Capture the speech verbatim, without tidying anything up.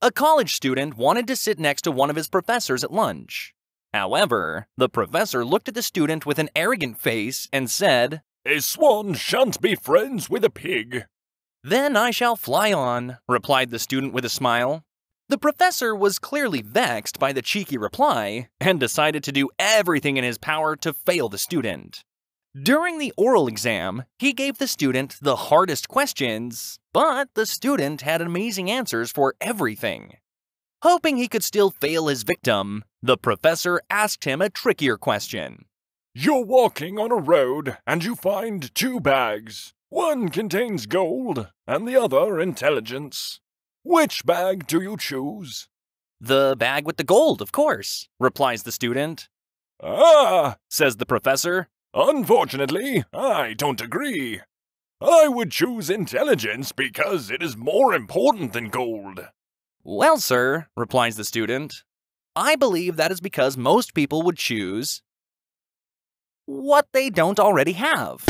A college student wanted to sit next to one of his professors at lunch. However, the professor looked at the student with an arrogant face and said, "A swan shan't be friends with a pig." "Then I shall fly on," replied the student with a smile. The professor was clearly vexed by the cheeky reply and decided to do everything in his power to fail the student. During the oral exam, he gave the student the hardest questions, but the student had amazing answers for everything. Hoping he could still fail his victim, the professor asked him a trickier question. "You're walking on a road and you find two bags. One contains gold and the other intelligence. Which bag do you choose?" "The bag with the gold, of course," replies the student. "Ah," says the professor. "Unfortunately, I don't agree. I would choose intelligence because it is more important than gold." "Well, sir," replies the student, "I believe that is because most people would choose what they don't already have."